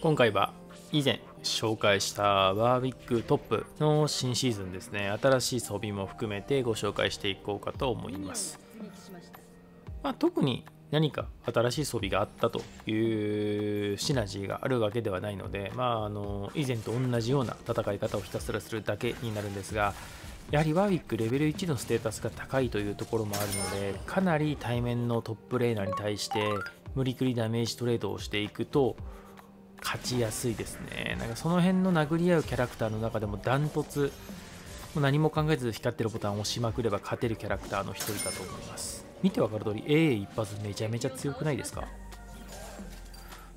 今回は以前紹介したバービックトップの新シーズンですね、新しい装備も含めてご紹介していこうかと思います。特に何か新しい装備があったというシナジーがあるわけではないので、以前と同じような戦い方をひたすらするだけになるんですが、やはりワーウィックレベル1のステータスが高いというところもあるので、かなり対面のトップレーナーに対して無理くりダメージトレードをしていくと勝ちやすいですね。その辺の殴り合うキャラクターの中でもダントツ、何も考えず光ってるボタンを押しまくれば勝てるキャラクターの一人だと思います。見てわかる通り A 一発めちゃめちゃ強くないですか。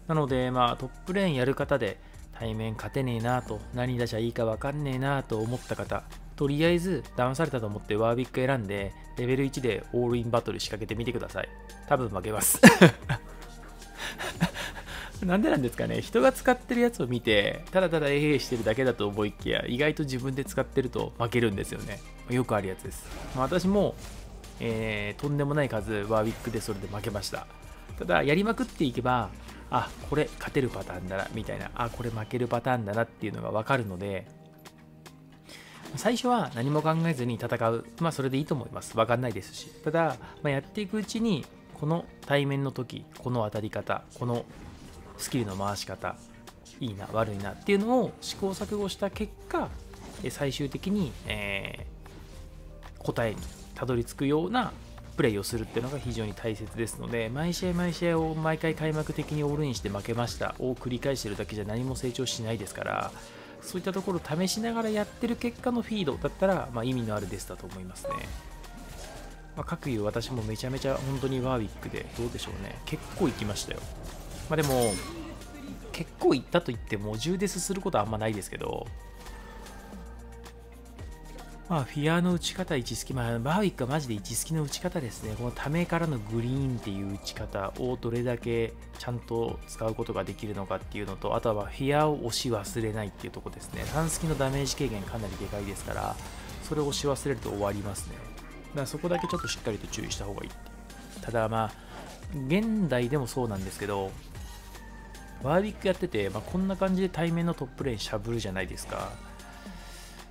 なのでトップレーンやる方で対面勝てねえなと、何出しゃいいかわかんねえなと思った方、とりあえず騙されたと思ってワービック選んでレベル1でオールインバトル仕掛けてみてください。多分負けますなんでなんですかね。人が使ってるやつを見てただただしてるだけだと思いきや、意外と自分で使ってると負けるんですよね。よくあるやつです。私もとんでもない数ワーウィックでそれで負けました。ただやりまくっていけば、あ、これ勝てるパターンだなみたいな、あ、これ負けるパターンだなっていうのが分かるので、最初は何も考えずに戦う、それでいいと思います。分かんないですし、ただ、やっていくうちにこの対面の時、この当たり方、このスキルの回し方、いいな悪いなっていうのを試行錯誤した結果、最終的に、答えにたどり着くようなプレイをするっていうのが非常に大切ですので、毎試合毎試合を毎回開幕的にオールインして負けましたを繰り返してるだけじゃ何も成長しないですから、そういったところを試しながらやってる結果のフィードだったら、意味のあるですだと思いますね。各言う私もめちゃめちゃ本当にワーウィックでどうでしょうね、結構行きましたよ。でも結構行ったといっても10デスすることはあんまないですけど、フィアの打ち方1スキ、バーウィックはマジで1スキの打ち方ですね。このためからのグリーンっていう打ち方をどれだけちゃんと使うことができるのかっていうのと、あとはフィアを押し忘れないっていうところですね。3スキのダメージ軽減かなりでかいですから、それを押し忘れると終わりますね。だからそこだけちょっとしっかりと注意した方がいい。ただ現代でもそうなんですけど、ワーウィックやってて、こんな感じで対面のトップレーンしゃぶるじゃないですか。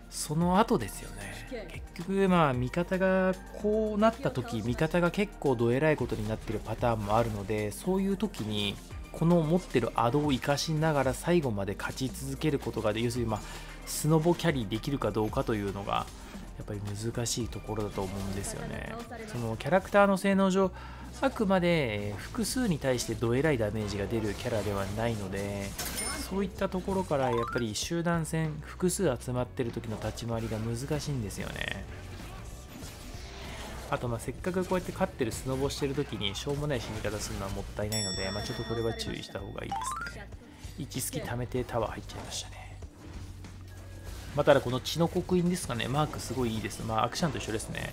その後ですよね。結局味方がこうなった時、味方が結構どえらいことになってるパターンもあるので、そういう時にこの持ってるアドを活かしながら最後まで勝ち続けることがで、要するにスノボキャリーできるかどうかというのがやっぱり難しいところだと思うんですよね。そのキャラクターの性能上、あくまで複数に対してどえらいダメージが出るキャラではないので、そういったところからやっぱり集団戦、複数集まってる時の立ち回りが難しいんですよね。あとせっかくこうやって勝ってる、スノボしてる時にしょうもない死に方するのはもったいないので、ちょっとこれは注意した方がいいですね。1スキ溜めてタワー入っちゃいましたね。ただこの血の刻印ですかね、マークすごいいいです。アクションと一緒ですね。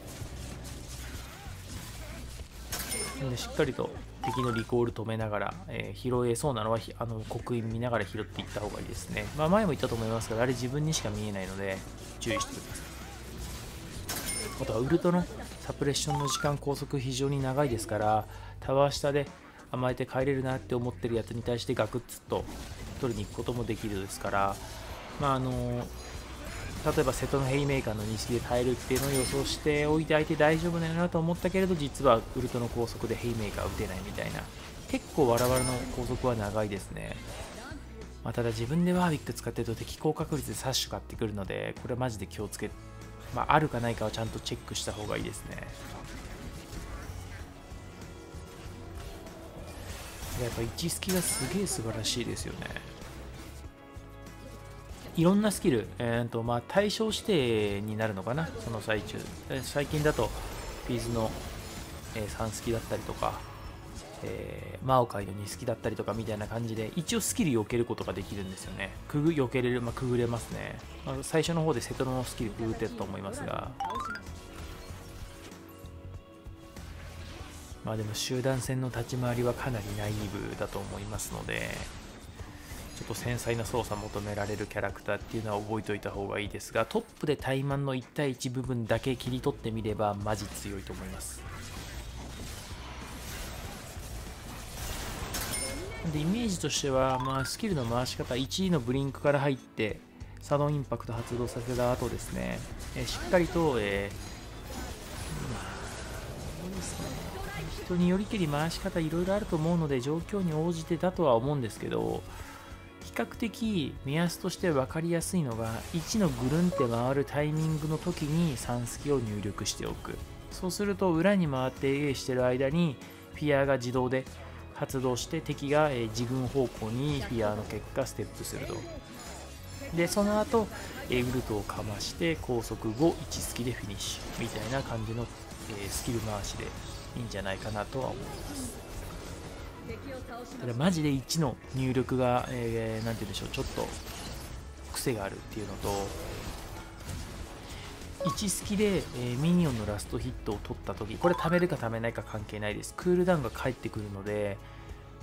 しっかりと敵のリコール止めながら、拾えそうなのは刻印見ながら拾っていった方がいいですね。前も言ったと思いますけど、あれ自分にしか見えないので注意してください。あとはウルトのサプレッションの時間、拘束非常に長いですから、タワー下で甘えて帰れるなって思ってるやつに対してガクッと取りに行くこともできるですから、例えば瀬戸のヘイメーカーの西で耐えるっていうのを予想しておいて、相手大丈夫だよなと思ったけれど、実はウルトの高速でヘイメーカー打てないみたいな、結構わらわらの高速は長いですね。ただ自分でワービック使ってると敵高確率でサッシュ買ってくるので、これマジで気をつけ、あるかないかはちゃんとチェックした方がいいですね。やっぱ1スキがすげえ素晴らしいですよね。いろんなスキル、対象指定になるのかな、その最中。最近だと、フィズの3スキだったりとか、マオカイの2スキだったりとかみたいな感じで、一応スキル避けることができるんですよね。避けれる、くぐれますね。最初の方でセトロのスキルくぐってたと思いますが。でも集団戦の立ち回りはかなりナイーブだと思いますので、ちょっと繊細な操作求められるキャラクターっていうのは覚えておいた方がいいですが、トップで対マンの1対1部分だけ切り取ってみればマジ強いと思います。でイメージとしては、まあ、スキルの回し方1位のブリンクから入ってサドンインパクト発動させた後ですね、しっかりと、人によりけり回し方いろいろあると思うので状況に応じてだとは思うんですけど、比較的目安として分かりやすいのが1のぐるんって回るタイミングの時に3スキを入力しておく。そうすると裏に回って A してる間にフィアが自動で発動して敵が自軍方向にフィアの結果ステップすると。でその後ウルトをかまして高速後1スキでフィニッシュみたいな感じのスキル回しでいいんじゃないかなとは思います。ただマジで1の入力が、なんて言うんでしょう、ちょっと癖があるっていうのと、1スキで、ミニオンのラストヒットを取った時、これ貯めるか貯めないか関係ないです。クールダウンが返ってくるので、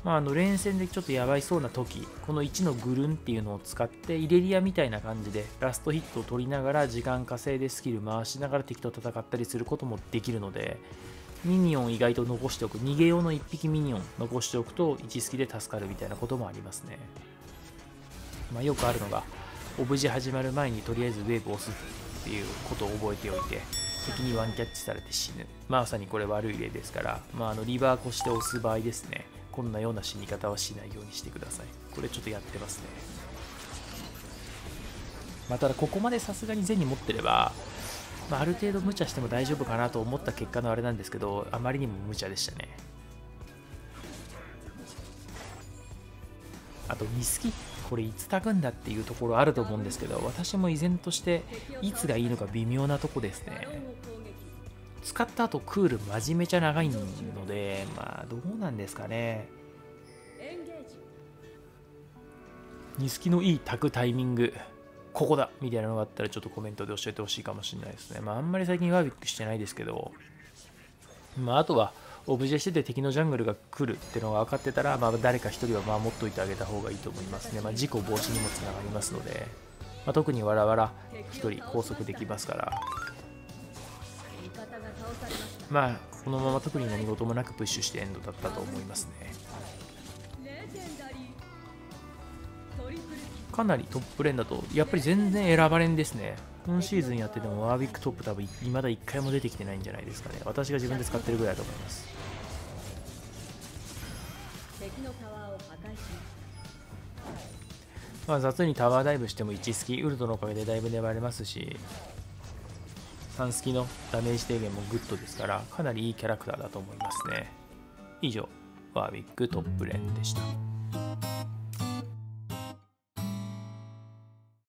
まあ、連戦でちょっとやばいそうな時、この1のぐるんっていうのを使ってイレリアみたいな感じでラストヒットを取りながら時間稼いでスキル回しながら敵と戦ったりすることもできるので、ミニオン意外と残しておく、逃げ用の1匹ミニオン残しておくと1スキで助かるみたいなこともありますね。まあ、よくあるのがオブジェ始まる前にとりあえずウェーブを押すっていうことを覚えておいて敵にワンキャッチされて死ぬ、まあ、まさにこれ悪い例ですから、まあ、リバー越して押す場合ですね、こんなような死に方はしないようにしてください。これちょっとやってますね。まあ、ただここまでさすがに銭持ってればある程度無茶しても大丈夫かなと思った結果のあれなんですけど、あまりにも無茶でしたね。あと2スキこれいつたくんだっていうところあると思うんですけど、私も依然としていつがいいのか微妙なとこですね。使った後クール真面目ちゃ長いので、まあどうなんですかね。2スキのいいたくタイミングここだみたいなのがあったらちょっとコメントで教えてほしいかもしれないですね。まああんまり最近ワービックしてないですけど、まああとはオブジェしてて敵のジャングルが来るっていうのが分かってたら、まあ誰か1人は守っといてあげた方がいいと思いますね。まあ事故防止にもつながりますので、まあ、特にわらわら1人拘束できますから、まあこのまま特に何事もなくプッシュしてエンドだったと思いますね。かなりトップレーンだとやっぱり全然選ばれんですね。今シーズンやっててもワービックトップ多分いまだ1回も出てきてないんじゃないですかね。私が自分で使ってるぐらいだと思います。まあ雑にタワーダイブしても1スキウルトのおかげでだいぶ粘れますし、3スキのダメージ低減もグッドですから、かなりいいキャラクターだと思いますね。以上ワービックトップレーンでした。